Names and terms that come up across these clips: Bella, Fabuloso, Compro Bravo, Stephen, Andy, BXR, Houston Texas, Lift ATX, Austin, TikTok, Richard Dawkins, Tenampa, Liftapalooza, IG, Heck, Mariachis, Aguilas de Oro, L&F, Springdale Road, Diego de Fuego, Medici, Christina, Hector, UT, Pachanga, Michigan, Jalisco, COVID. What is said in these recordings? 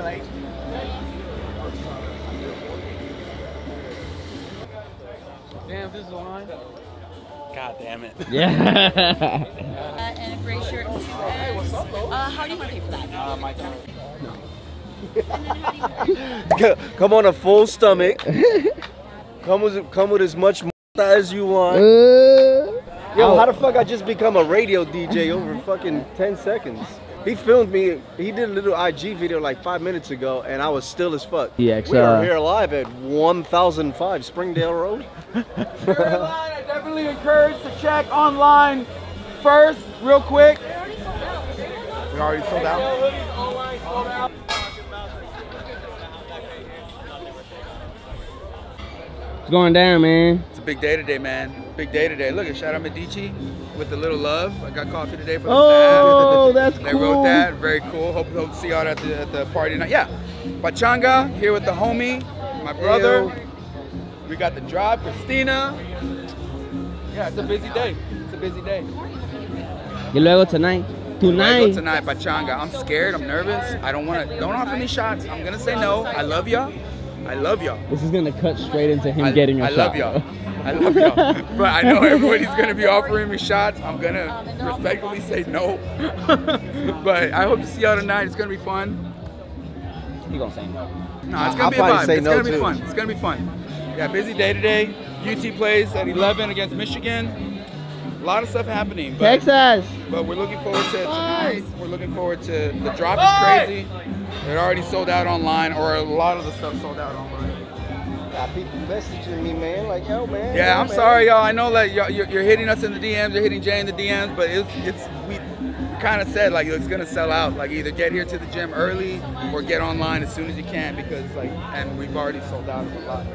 tonight. Damn, if this is the line. God damn it. Yeah. And a gray shirt and 2 hours. How do you want to pay for that? My time. No. Come on a full stomach. come with as much as you want. Yo, how the fuck I just become a radio DJ over fucking 10 seconds? He filmed me. He did a little IG video like 5 minutes ago, and I was still as fuck. BXR. We are here live at 1005 Springdale Road. I definitely encourage to check online first, real quick. They already sold out. They already sold out. It's going down, man. It's a big day today, man. Big day today. Look, shout out Medici with a little love. I got coffee today for the staff. Oh, that's cool. They wrote that. Very cool. Hope to see y'all at the party tonight. Yeah. Pachanga here with the homie, my brother. Ayo. We got the drive, Christina. Yeah, it's a busy day. It's a busy day. Y luego tonight. Tonight, Pachanga. I'm scared. I'm nervous. I don't want to. Don't offer me shots. I'm gonna say no. I love y'all. I love y'all. This is gonna cut straight into him getting your shot. I love y'all. But I know everybody's gonna be offering me shots. I'm gonna respectfully say no. But I hope to see y'all tonight. It's gonna be fun. You gonna say no? No, it's gonna be a vibe. It's gonna be fun. It's gonna be fun. Yeah, busy day today. UT plays at 11 against Michigan. A lot of stuff happening. But, Texas. But we're looking forward to it tonight. We're looking forward to the drop is crazy. It already sold out online, or a lot of the stuff sold out online. Got people messaging me, man. Like, yo, man. Yeah, yo, I'm sorry, y'all. I know like you're hitting us in the DMs. You're hitting Jay in the DMs, but we kind of said like it's gonna sell out. Like either get here to the gym early or get online as soon as you can because like and we've already sold out a lot.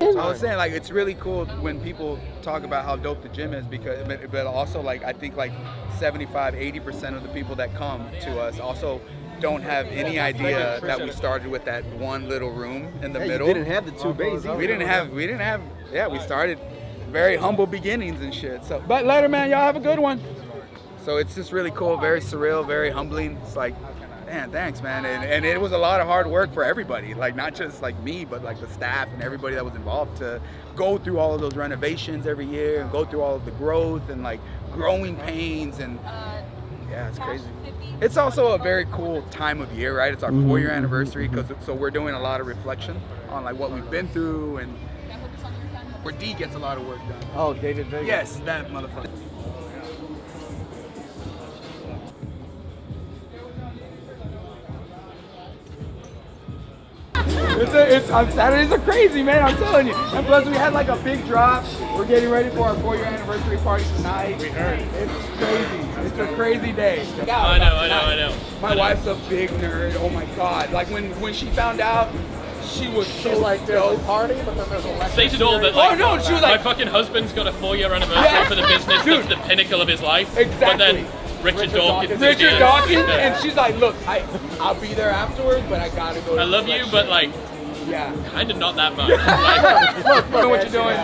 I was saying like it's really cool when people talk about how dope the gym is because but also like I think like 75–80% of the people that come to us also don't have any idea that we started with that one little room in the middle. We didn't have the two bases. We didn't have yeah, we started very humble beginnings and shit. So but later man, y'all have a good one. So it's just really cool, very surreal, very humbling. It's like man, thanks, man, and it was a lot of hard work for everybody, like not just like me, but like the staff and everybody that was involved to go through all of those renovations every year and go through all of the growth and like growing pains and yeah, it's crazy. It's also a very cool time of year, right? It's our 4-year anniversary, so we're doing a lot of reflection on like what we've been through and where D gets a lot of work done. Oh, day-to-day. Yes, that motherfucker. Saturdays are crazy, man, I'm telling you. And plus we had like a big drop. We're getting ready for our 4-year anniversary party tonight. We heard. It's crazy. It's a crazy day. I know. My wife's a big nerd. Oh my god. Like when she found out, she was so like dope. They told that like, oh, no, she was like, my fucking husband's got a 4-year anniversary for the business. Dude. That's the pinnacle of his life. Exactly. But then, Richard Dawkins, and she's like, look, I'll be there afterwards, but I gotta go. I love you, but like, yeah, kind of not that much. Like, what you doing,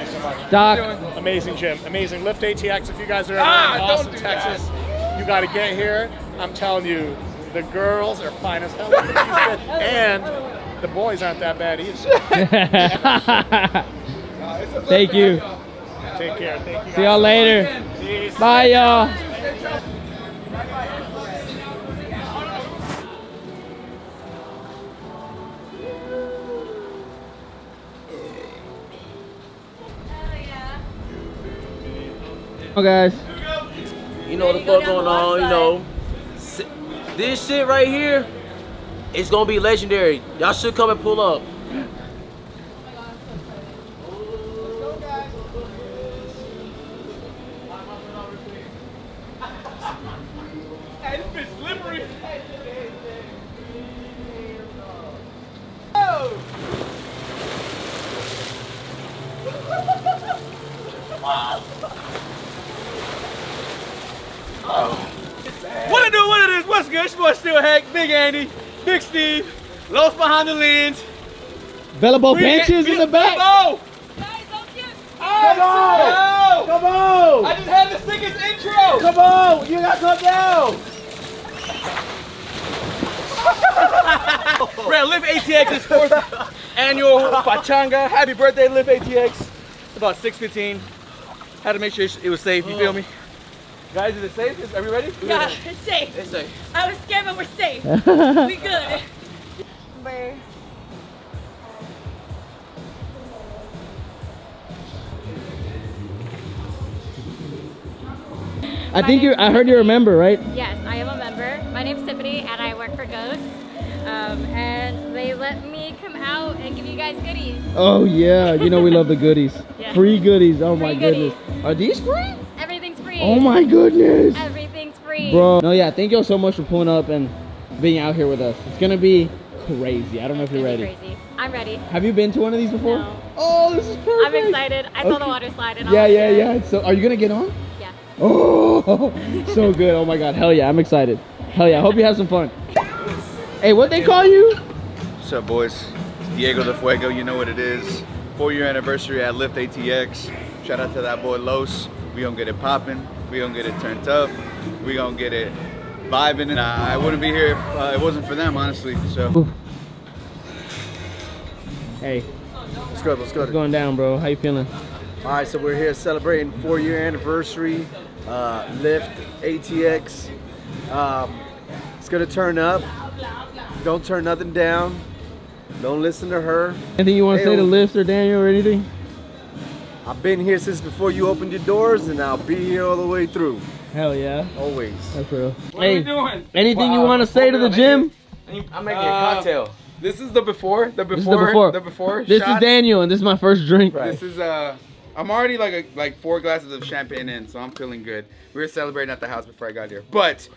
Doc? Amazing gym, amazing Lift ATX. If you guys are ever in Austin, Texas, you gotta get here. I'm telling you, the girls are fine as hell, and the boys aren't that bad either. Thank you. Take care. Thank you. See y'all later. Peace. Bye, y'all. Oh, guys, you know the fuck going on. You know this shit right here. It's gonna be legendary. Y'all should come and pull up. Big Andy, Big Steve, Lost behind the lens. Bellabo benches in the back. Come on! Guys, don't get... Come on! Come on! I just had to the sickest intro! Come on! You gotta come down! Brad, Lift ATX is 4th annual Pachanga. Happy birthday, Lift ATX. It's about 6:15. Had to make sure it was safe, you feel me? Guys, is it safe? Are we ready? Yeah, it's safe. It's safe. I was scared, but we're safe. We good. Bye. I heard you remember, right? Yes, I am a member. My name's Tiffany and I work for Ghost. And they let me come out and give you guys goodies. Oh yeah, you know we love the goodies. Yeah. Free goodies, oh my goodness. Are these free? Everything's free. Oh my goodness. Everything's free. Bro, no yeah, thank you all so much for pulling up and being out here with us. It's gonna be crazy. I don't know if you're ready. Crazy. I'm ready. Have you been to one of these before? No. Oh, this is perfect. I'm excited. I saw the water slide and all that. Yeah. So are you gonna get on? Yeah. Oh, so good. Oh my God. Hell yeah. I'm excited. Hell yeah. I hope you have some fun. Hey, what they call you? What's up, boys? It's Diego de Fuego. You know what it is. 4-year anniversary at Lift ATX. Shout out to that boy Los. We gonna get it popping. We gonna get it turned up. We gonna get it vibing. And I wouldn't be here if it wasn't for them, honestly. So. Hey. Let's go. Let's go. What's going down, bro? How you feeling? All right, so we're here celebrating 4-year anniversary, Lift ATX. It's gonna turn up. Don't turn nothing down. Don't listen to her. Anything you want to say to Lift or Daniel or anything? I've been here since before you opened your doors, and I'll be here all the way through. Hell yeah. Always. That's real. What are you doing? Anything you want to say to the gym? I'm making a cocktail. This is the before. The before. This is Daniel, and this is my first drink. Right. This is I'm already like 4 glasses of champagne in, so I'm feeling good. We were celebrating at the house before I got here. But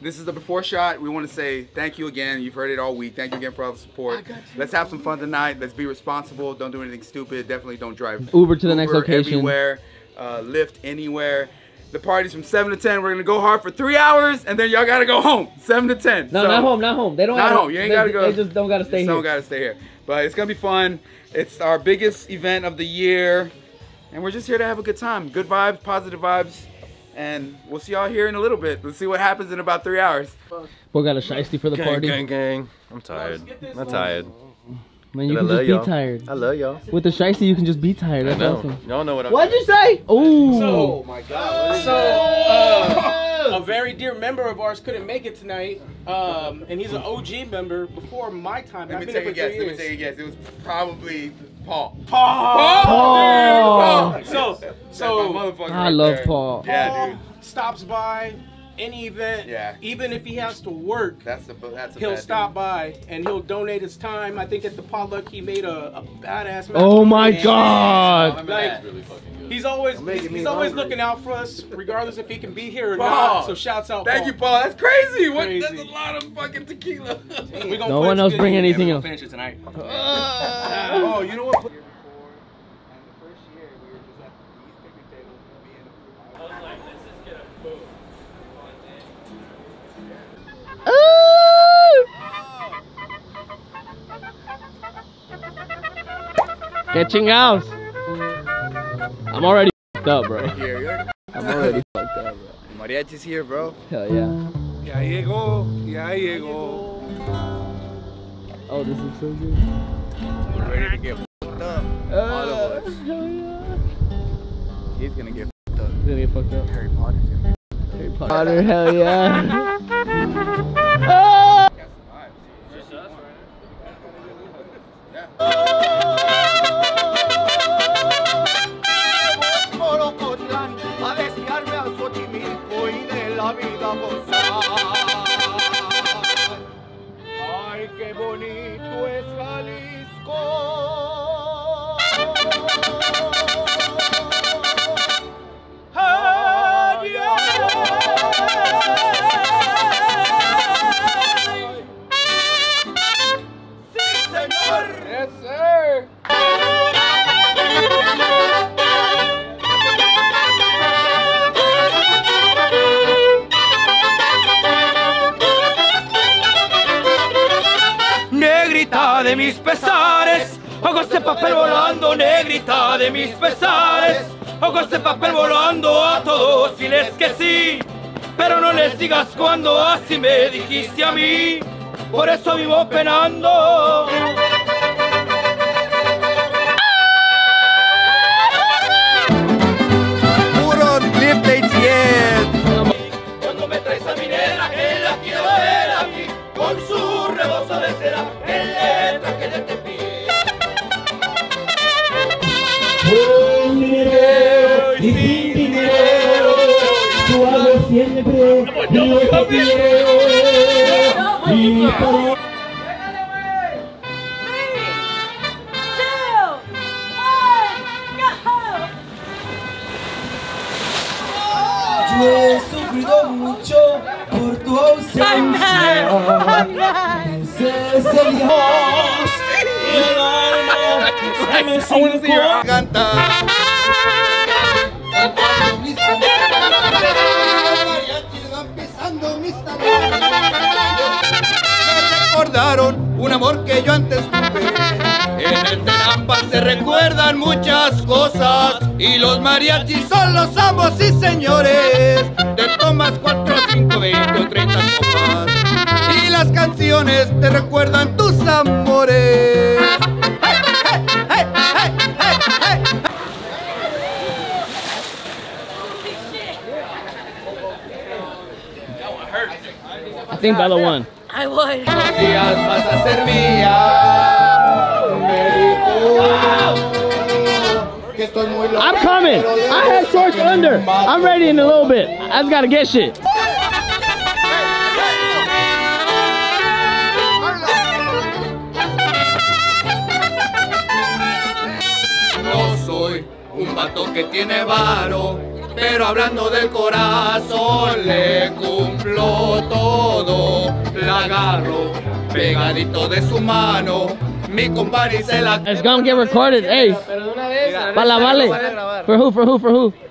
this is the before shot. We want to say thank you again. You've heard it all week. Thank you again for all the support. Let's have some fun tonight. Let's be responsible. Don't do anything stupid. Definitely don't drive Uber to the next location. Everywhere. Lyft anywhere. The party's from 7 to 10. We're going to go hard for 3 hours, and then y'all got to go home. 7 to 10. No, so, not home. They don't home. You ain't got to go. They just don't got to stay here. Don't got to stay here. But it's going to be fun. It's our biggest event of the year, and we're just here to have a good time. Good vibes, positive vibes, and we'll see y'all here in a little bit. Let's see what happens in about 3 hours. We got a shiesty for the party. Gang. I'm tired. Man, you can just be tired. I love y'all. With the shiesty, you can just be tired. That's awesome. Y'all know what I'm doing. What'd you say? Ooh. So, oh my God. So, a very dear member of ours couldn't make it tonight, and he's an OG member before my time. Let me take a guess. It was probably Paul. Paul. So I love Paul. Yeah, dude. Stops by any event, even if he has to work, he'll stop by and he'll donate his time. I think at the potluck he made a badass. Oh my God! Like, he's always looking out for us, regardless if he can be here or not. So shouts out, thank you, Paul. That's crazy. What? That's a lot of fucking tequila. No one else bring anything else. Finish it tonight. Oh, you know what? Catching out. I'm already fucked up, bro. I'm already fucked up, bro. Mariachi's here, bro. Hell yeah. Ya llegó, ya llegó. Oh, this is so good. We're ready to get fucked up. All of us. Yeah. He's gonna get fucked up. He's gonna get fucked up. Harry Potter's gonna get fucked up. Harry Potter, hell yeah. Oh! Just us? Yeah. Ay, qué bonito es Jalisco. Ay, ay. Sí, señor. Yes, sir. De mis pesares, ojos de papel volando, negrita de mis pesares, Hago este papel volando a todos, diles que sí, pero no les digas cuándo así me dijiste a mí. Por eso vivo penando. Puro Lift ATX. Cuando me traes a mi nena, que la quiero ver a mí, con su rebozo de cera, en letras que le te pido. Sin dinero, yo hago siempre lo que quiero. Yo he sufrido mucho por tu ausencia. Desde el Dios, el alma se me suelta. Canta. Mariachis van pisando mis tambores. Me recordaron un amor que yo antes tuve. En el Tenampa se recuerdan muchas cosas, y los mariachis son los amos y señores. Te tomas 4, 5, 20 o 30 copas, y las canciones te recuerdan tus amores. I think Bella won. I won. Los días vas a ser mía. Me dijo que estoy muy loco. I'm coming. I had shorts under. I'm ready in a little bit. I just gotta get shit. No soy un vato que tiene varo, pero hablando del corazón le cumplo todo. La agarro pegadito de su mano, mi compadre se la... It's gonna get recorded, hey. Pero de una vez, para la Vale. For who?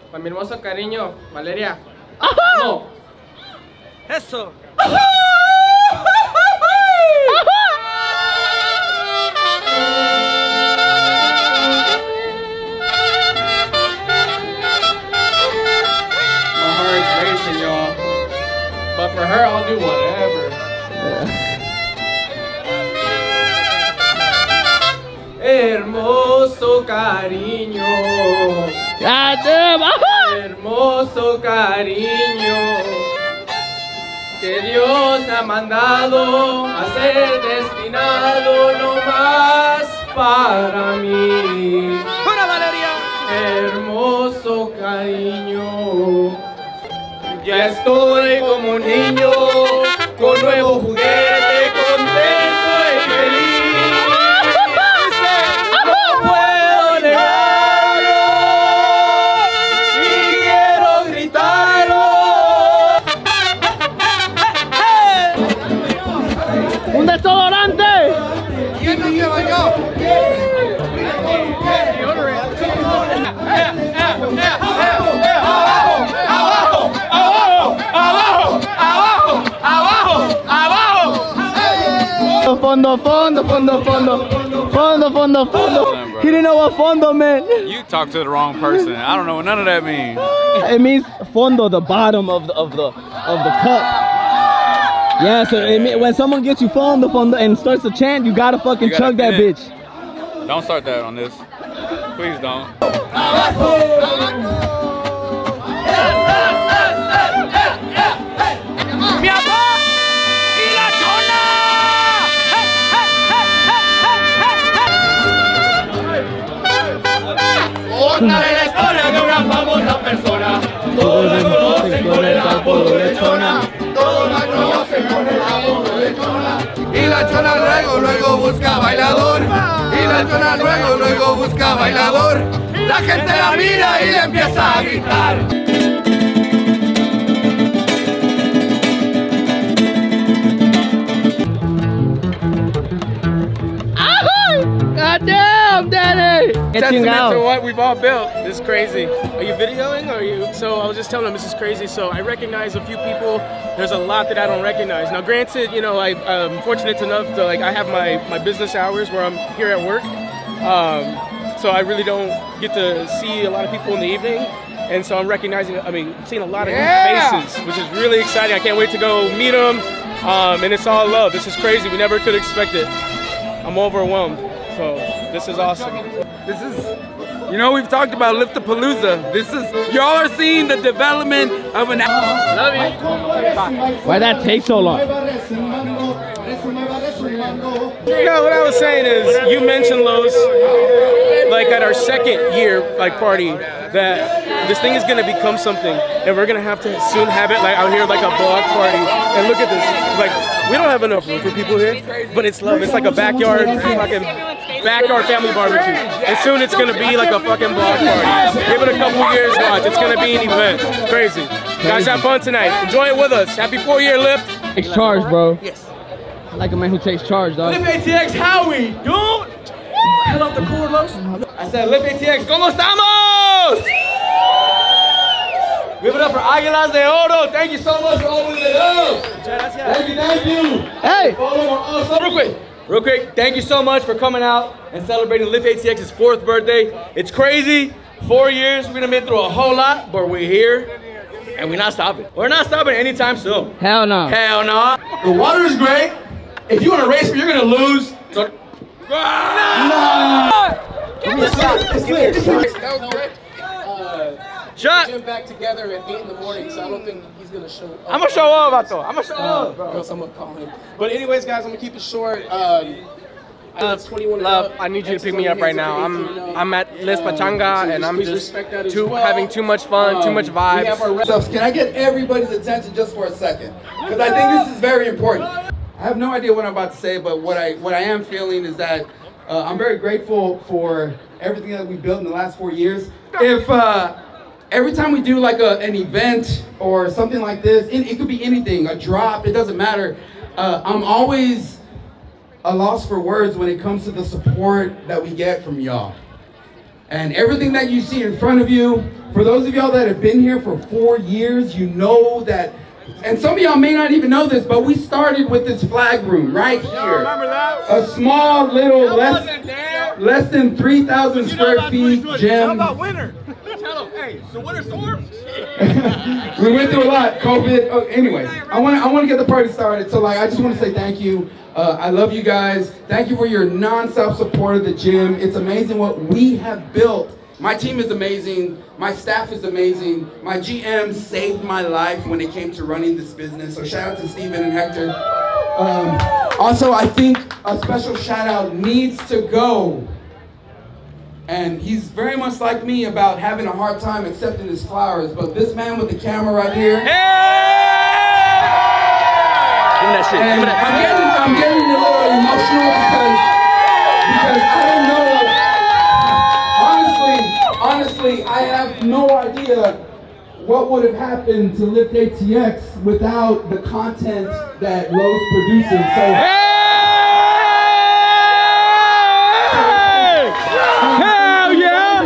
Para mi hermoso cariño, Valeria. ¡Ajú! No. Eso. ¡Ajú! But for her, I'll do whatever. Yeah. Hermoso cariño. God damn. Hermoso cariño que Dios ha mandado a ser destinado nomás para mí. ¡Para Valeria! Hermoso cariño. Ya estoy como un niño, con nuevo juguete, contento y feliz. No puedo negarlo, y quiero gritarlo. ¡Un desodorante! ¿Quién no se bañó? Fondo. He didn't know what fondo meant. You talked to the wrong person. I don't know what none of that means. It means fondo, the bottom of the cup. Yeah, so it, when someone gets you fondo and starts to chant, you gotta fucking chug that bitch. Don't start that on this. Please don't. Una de la historia de una famosa persona. Todos la conocen con el apodo de Chona. Todos la conocen con el apodo de Chona. Y la Chona luego busca bailador. Y la Chona luego busca bailador. La gente la mira y le empieza a gritar. Goddamn, Daddy! Testament to what we've all built. This is crazy. Are you videoing or are you? So I was just telling them this is crazy. So I recognize a few people. There's a lot that I don't recognize. Now, granted, you know, I'm fortunate enough to, like, I have my business hours where I'm here at work. so I really don't get to see a lot of people in the evening. And so I'm recognizing, I mean, I'm seeing a lot of new faces, which is really exciting. I can't wait to go meet them. And it's all love. This is crazy. We never could expect it. I'm overwhelmed. So this is awesome. This is, you know, we've talked about Liftapalooza. This is, y'all are seeing the development of an. Love you. Why'd that take so long? You know, what I was saying is, you mentioned Lowe's, like at our second year, like party, that this thing is going to become something, and we're going to have to soon have it like out here like a block party. And look at this, like we don't have enough room for people here, but it's love. It's like a backyard fucking backyard family barbecue, and soon it's going to be like a fucking block party. Give it a couple years, watch, it's going to be an event. Crazy. Guys, have fun tonight, enjoy it with us. Happy 4-year Lift. Takes charge, bro. Yes, I like a man who takes charge, dog. Lift ATX, how we doing? Hell off the cord, Los. I said Lift ATX, ¿cómo estamos? Give it up for Aguilas de Oro. Thank you so much for opening it up. Thank you, thank you. Hey. Real quick. Thank you so much for coming out and celebrating Lift ATX's 4th birthday. It's crazy. 4 years. We're gonna been through a whole lot, but we're here. And we're not stopping. We're not stopping anytime soon. Hell no. Hell no. The water is great. If you want to race, you're gonna lose. So Jump back together at 8 in the morning, so I don't think he's gonna show up. I'm gonna show up, I thought. I'm gonna show up, bro. I'm gonna call him. But anyways, guys, I'm gonna keep it short. Love, I need you to pick me up right now. I'm at Lift Pachanga, and I'm just having too much fun, too much vibes. Can I get everybody's attention just for a second? Because I think this is very important. I have no idea what I'm about to say, but what I am feeling is that I'm very grateful for everything that we built in the last 4 years. If every time we do like an event or something like this, it could be anything, a drop, it doesn't matter. I'm always a loss for words when it comes to the support that we get from y'all. And everything that you see in front of you, for those of y'all that have been here for 4 years, you know that. And some of y'all may not even know this, but we started with this flag room right here. A small little less than 3,000 square feet gym. How about winter? Tell them, hey, the winter storms. We went through a lot, COVID. Oh, anyway, I want to get the party started. So like, I just want to say thank you. I love you guys. Thank you for your nonstop support of the gym. It's amazing what we have built. My team is amazing, my staff is amazing, my GM saved my life when it came to running this business, so shout out to Stephen and Hector. Also, I think a special shout out needs to go, and he's very much like me about having a hard time accepting his flowers, but this man with the camera right here. Hey! That shit. I'm getting a little emotional because I don't know. Honestly, I have no idea what would have happened to Lift ATX without the content that Lowe's produces. So, hell yeah!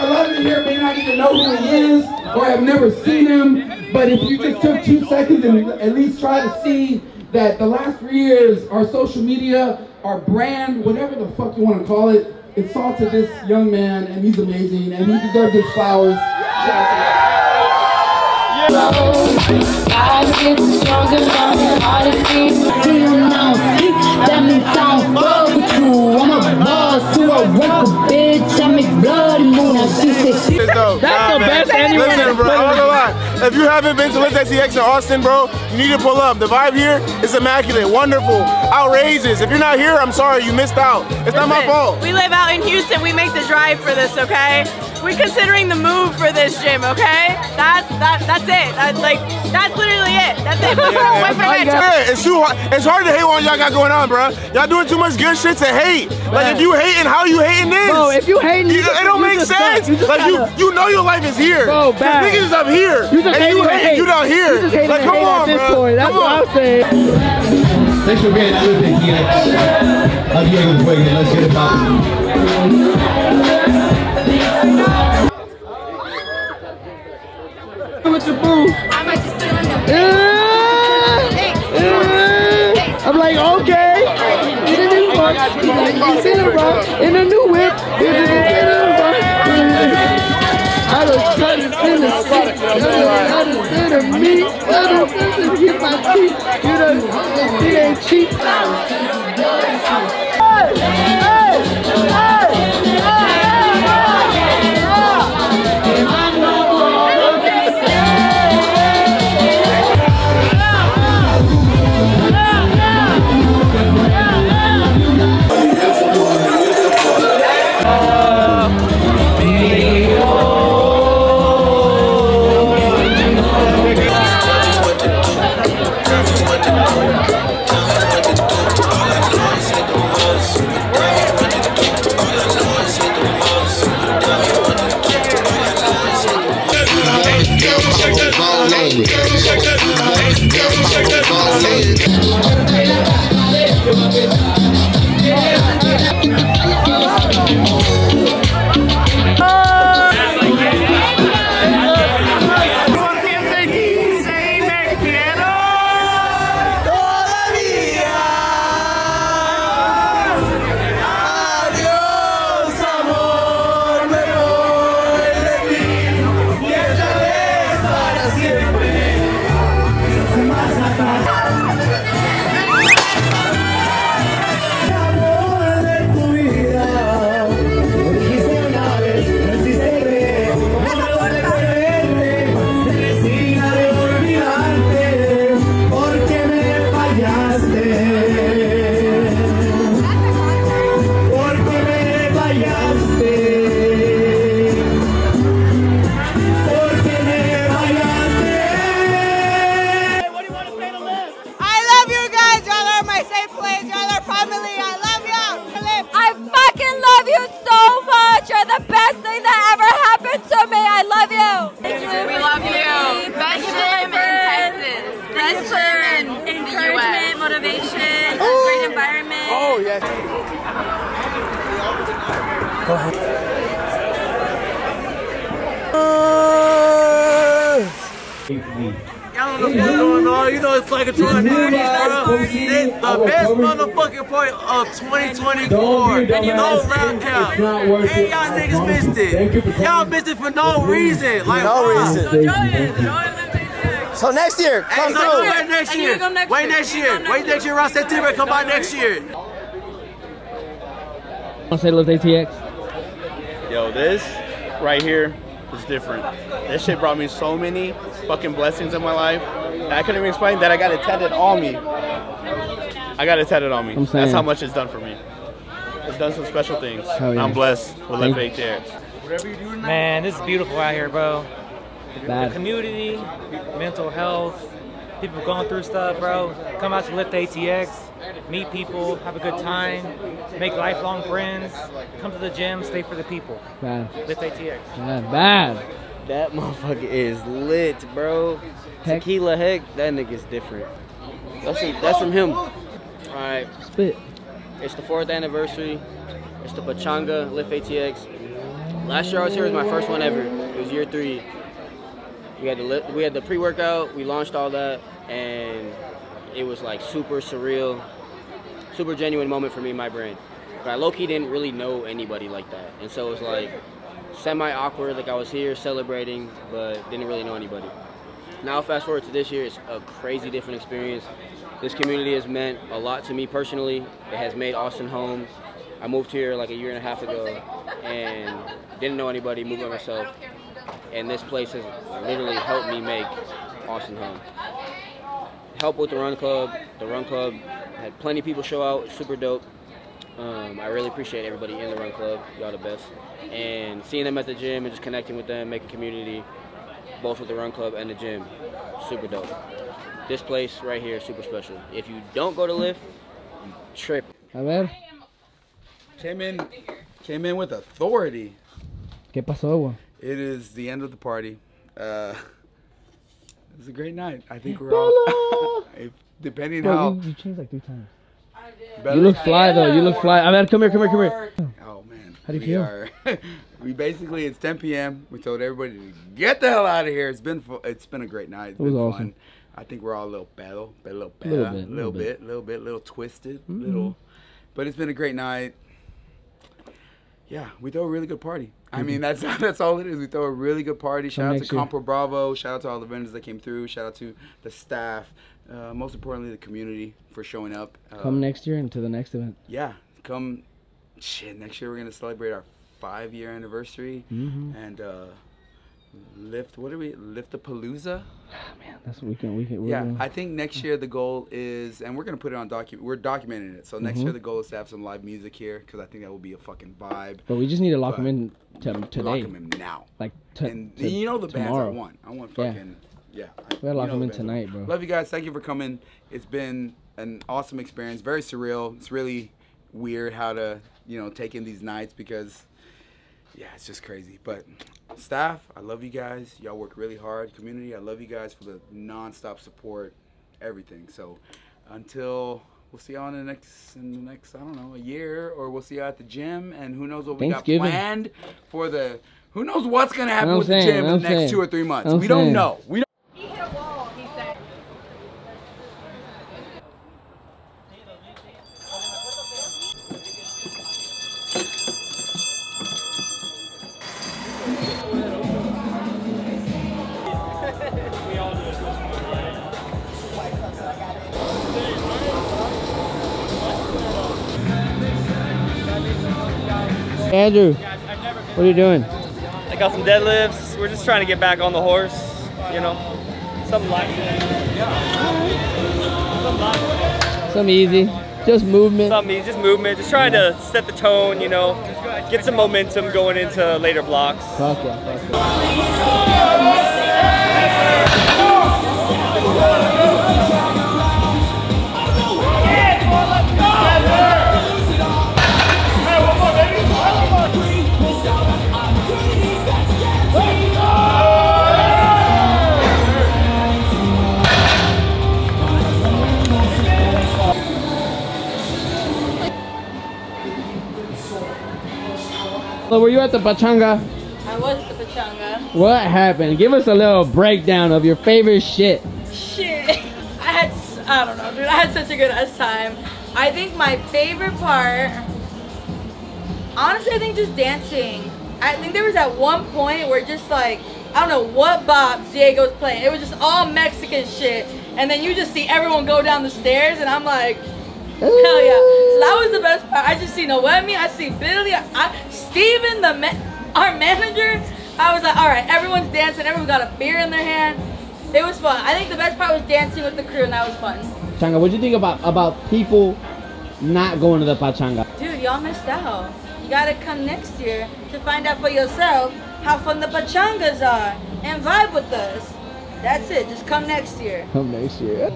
A lot of you here may not even know who he is or have never seen him, but if you just took 2 seconds and at least try to see that the last 3 years, our social media, our brand, whatever the fuck you want to call it, it's all to this young man, and he's amazing, and he deserves his flowers. Shout out. That's the best anyone. Listen, bro, I'm not gonna lie. If you haven't been to Lift ATX in Austin, bro, you need to pull up. The vibe here is immaculate, wonderful, outrageous. If you're not here, I'm sorry, you missed out. It's not my fault. We live out in Houston. We make the drive for this, okay? We're considering the move for this gym, okay? That's it. That's literally it. That's it. Yeah, it's too hard. It's hard to hate what y'all got going on, bro. Y'all doing too much good shit to hate. Like if you hating, how you hating this? Bro, if you hating, it don't make sense. Like you know your life is here. Bro, niggas up here, and you hating, you down here. Like come on, bro. That's what I'm saying. Thanks for being here. I'm getting quick. Let's get it poppin'. What's your boo? I'm just feeling the I'm like, okay. In a new box, in a new whip. I done cut his inner seat. I done fed him meat. I done fed him get my feet. You done, it ain't cheap. You know it's like a tour. The best motherfucking part of 2024. No round count. And y'all niggas missed it. Y'all missed it for no reason. Like no reason. So next year, come through. Next year. Wait next year. Wait next year around September. Come by next year. Want to say Lift ATX? Yo, this right here is different. This shit brought me so many fucking blessings in my life. I couldn't even explain that. I got it tatted on me. I got it tatted on me. That's how much it's done for me. It's done some special things. Oh, yeah. I'm blessed with Lift ATX. Man, this is beautiful out here, bro. The community, mental health, people going through stuff, bro. Come out to Lift ATX, meet people, have a good time, make lifelong friends, come to the gym, stay for the people. Lift ATX. Bad. That motherfucker is lit, bro. Heck. Tequila Heck, that nigga's different. That's from him. All right. Spit. It's the 4th anniversary. It's the Pachanga Lift ATX. Last year I was here was my first one ever. It was year 3. We had the pre-workout. We launched all that, and it was like super surreal, super genuine moment for me and my brand. But I low-key didn't really know anybody like that, and so it was like semi-awkward, like I was here celebrating, but didn't really know anybody. Now fast forward to this year, it's a crazy different experience. This community has meant a lot to me personally. It has made Austin home. I moved here like 1.5 years ago and didn't know anybody, moved by myself. And this place has literally helped me make Austin home. Help with the Run Club. The Run Club had plenty of people show out, super dope. I really appreciate everybody in the Run Club. Y'all the best. And seeing them at the gym and just connecting with them, making community, both with the Run Club and the gym, super dope. This place right here is super special. If you don't go to Lift, you trip. Came in with authority. ¿Qué pasó? It is the end of the party. It was a great night. I think we're all depending on how you changed like 3 times. You look fly though, you look fly. I mean, come here. Oh man. How do you feel? We basically, it's 10 p.m. We told everybody to get the hell out of here. It's been a great night. It's been awesome. Fun. I think we're all a little battle, a little bad, a little twisted, little. But it's been a great night. yeah, we throw a really good party. I mean, that's all it is. We throw a really good party. Shout out to Compro Bravo. Shout out to all the vendors that came through. Shout out to the staff. Most importantly, the community for showing up. Come next year and to the next event. Yeah, come. Shit, next year we're gonna celebrate our 5-year anniversary and Lift. What are we? Lift the Palooza. Oh, man, that's what we can. Yeah, I think next year the goal is, and we're gonna put it on document. We're documenting it, so next year the goal is to have some live music here because I think that will be a fucking vibe. But we just need to lock them in today. Lock them in now. Like and you know the tomorrow. Bands I want. I want fucking. Yeah. We gotta lock them in tonight, bro. Love you guys. Thank you for coming. It's been an awesome experience. Very surreal. It's really weird how to take in these nights because. Yeah, it's just crazy. But staff, I love you guys. Y'all work really hard. Community, I love you guys for the nonstop support, everything. So until we'll see y'all in the next, I don't know, a year, or we'll see y'all at the gym, and who knows what we got planned for the, who knows what's gonna happen with the gym in the next 2 or 3 months. We don't know. We don't. Andrew, what are you doing? I got some deadlifts. We're just trying to get back on the horse, you know. Something light. Yeah. Something easy. Just movement. Something easy, just movement. Just trying to set the tone, you know. Get some momentum going into later blocks. Fuck yeah, fuck yeah. So were you at the Pachanga? I was at the Pachanga. What happened? Give us a little breakdown of your favorite shit. Shit. I don't know, dude. I had such a good ass time. I think my favorite part, honestly, I think just dancing. I think there was at one point where just like, I don't know what bops Diego's playing. It was just all Mexican shit. And then you just see everyone go down the stairs and I'm like, hell yeah. So that was the best part. I just see Noemi, I see Billy, Stephen, our manager. I was like, all right, everyone's dancing. Everyone got a beer in their hand. It was fun. I think the best part was dancing with the crew, and that was fun. Pachanga, what do you think about people not going to the Pachanga? Dude, y'all missed out. You got to come next year to find out for yourself how fun the Pachangas are and vibe with us. That's it. Just come next year. Come next year.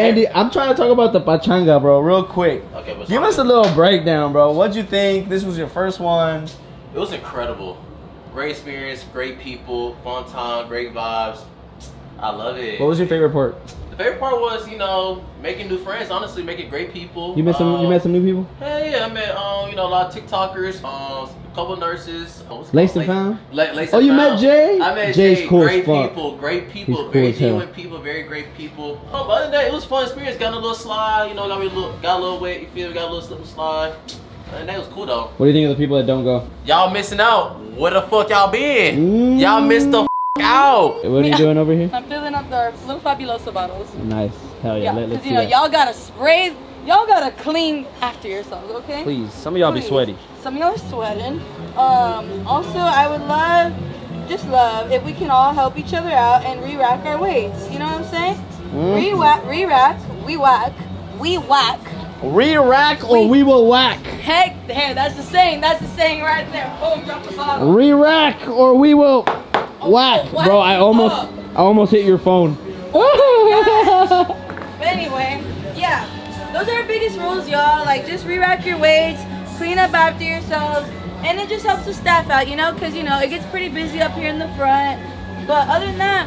Andy, I'm trying to talk about the Pachanga, bro, real quick. Okay, give us a little breakdown, bro. What'd you think? This was your first one. It was incredible. Great experience, great people, fun time, great vibes. I love it. What was your favorite part? The favorite part was, you know, making new friends. Honestly, making great people. You met some. You met some new people. Hey, yeah, I met you know, a lot of TikTokers. A couple nurses. Laced and Found? Laced and Found. You met Jay? I met Jay. Great people. Very genuine people. Very great people. But other than that, it was a fun experience. Got a little slide. You know, got a little wet. You feel me? Got a little slip and slide. And that was cool, though. What do you think of the people that don't go? Y'all missing out. Where the fuck y'all been? Y'all missed the fuck out. What are you doing over here? I'm filling up the blue Fabuloso bottles. Nice. Hell yeah. Because, you know, y'all got to spray. Y'all gotta clean after yourselves, okay? Please, some of y'all be sweaty. Some of y'all are sweating. Also, I would love, if we can all help each other out and re-rack our weights. You know what I'm saying? Re-whack, re-rack, we-whack, we-whack. Re-rack or we will whack. Heck, that's the saying. That's the saying right there. Boom, drop the bottle. Re-rack or we will whack. Bro, I almost hit your phone. Oh my gosh. But anyway, yeah. Those are our biggest rules, y'all. Like, just re-rack your weights, clean up after yourselves, and it just helps the staff out, you know, because, you know, it gets pretty busy up here in the front. But other than that,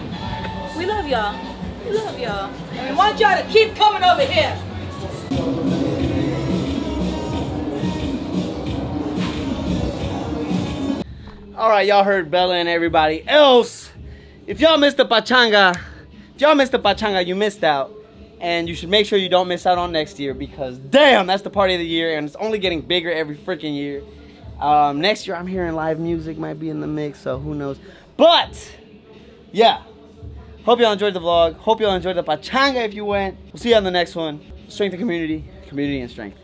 we love y'all. We love y'all. And we want y'all to keep coming over here. All right, y'all heard Bella and everybody else. If y'all missed the Pachanga, you missed out. And you should make sure you don't miss out on next year, because damn, that's the party of the year, and it's only getting bigger every freaking year. Next year I'm hearing live music might be in the mix, so who knows. But yeah, hope y'all enjoyed the vlog. Hope y'all enjoyed the Pachanga if you went. We'll see you on the next one. Strength and community, community and strength.